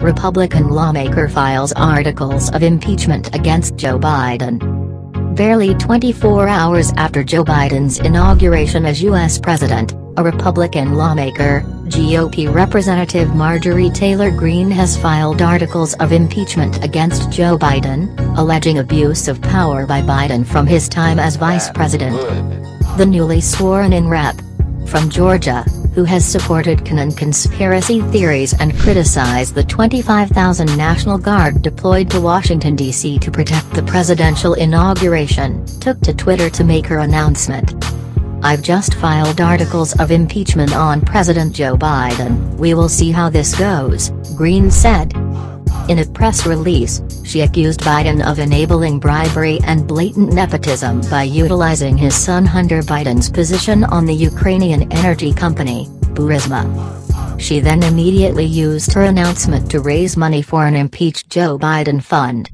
Republican lawmaker files articles of impeachment against Joe Biden. Barely 24 hours after Joe Biden's inauguration as U.S. president, a Republican lawmaker, GOP Representative Marjorie Taylor Greene has filed articles of impeachment against Joe Biden, alleging abuse of power by Biden from his time as vice president. The newly sworn-in rep from Georgia, who has supported QAnon conspiracy theories and criticized the 25,000 National Guard deployed to Washington, D.C. to protect the presidential inauguration, took to Twitter to make her announcement. "I've just filed articles of impeachment on President Joe Biden, we will see how this goes," Greene said. In a press release, she accused Biden of enabling bribery and blatant nepotism by utilizing his son Hunter Biden's position on the Ukrainian energy company, Burisma. She then immediately used her announcement to raise money for an impeached Joe Biden fund.